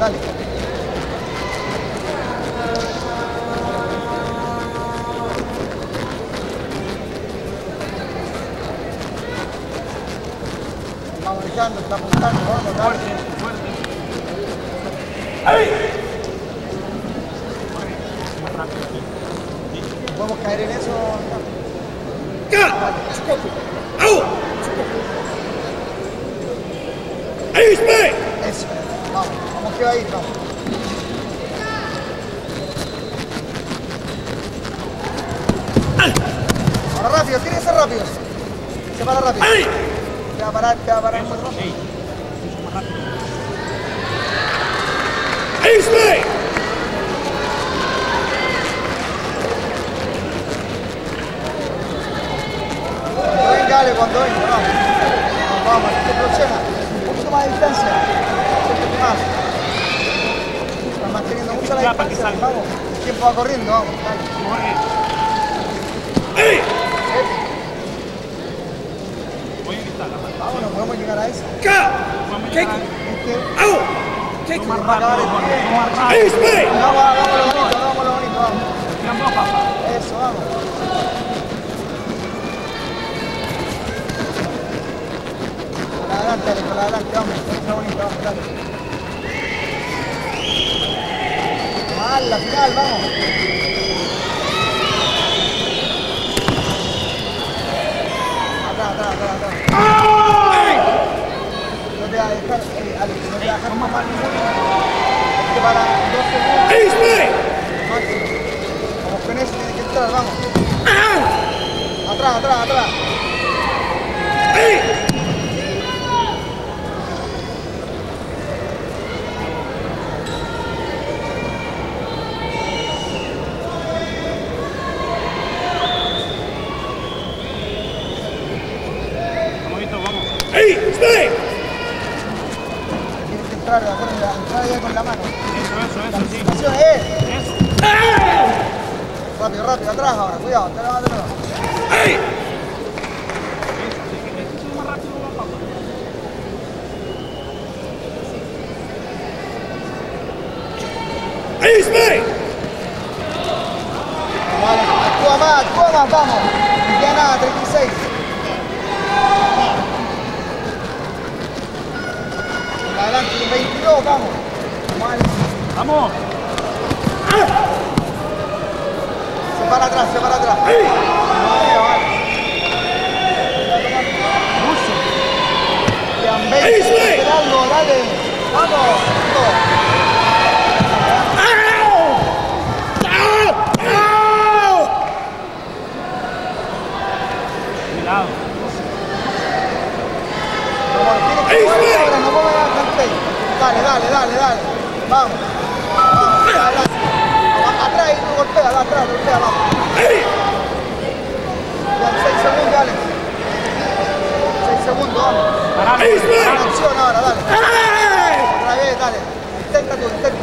Dale, intenta tú, intenta.